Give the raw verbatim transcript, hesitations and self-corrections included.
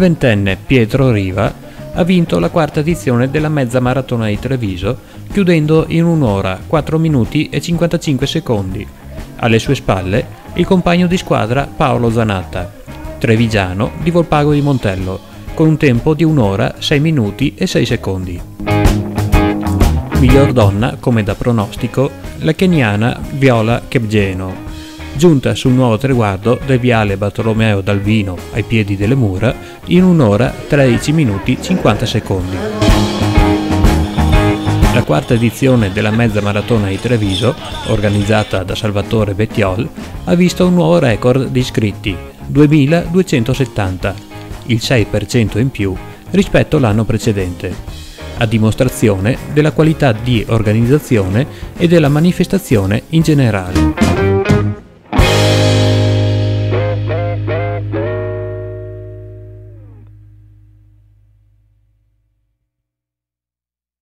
ventenne Pietro Riva ha vinto la quarta edizione della Mezza Maratona di Treviso, chiudendo in un'ora, quattro minuti e cinquantacinque secondi. Alle sue spalle il compagno di squadra Paolo Zanatta, trevigiano di Volpago di Montello, con un tempo di un'ora, sei minuti e sei secondi. Miglior donna, come da pronostico, la keniana Viola Chepngeno, giunta sul nuovo traguardo del viale Bartolomeo d'Alviano ai piedi delle mura in un'ora, tredici minuti e cinquanta secondi. La quarta edizione della Mezza Maratona di Treviso, organizzata da Salvatore Bettiol, ha visto un nuovo record di iscritti, duemiladuecentosettanta, il sei per cento in più rispetto all'anno precedente, a dimostrazione della qualità di organizzazione e della manifestazione in generale.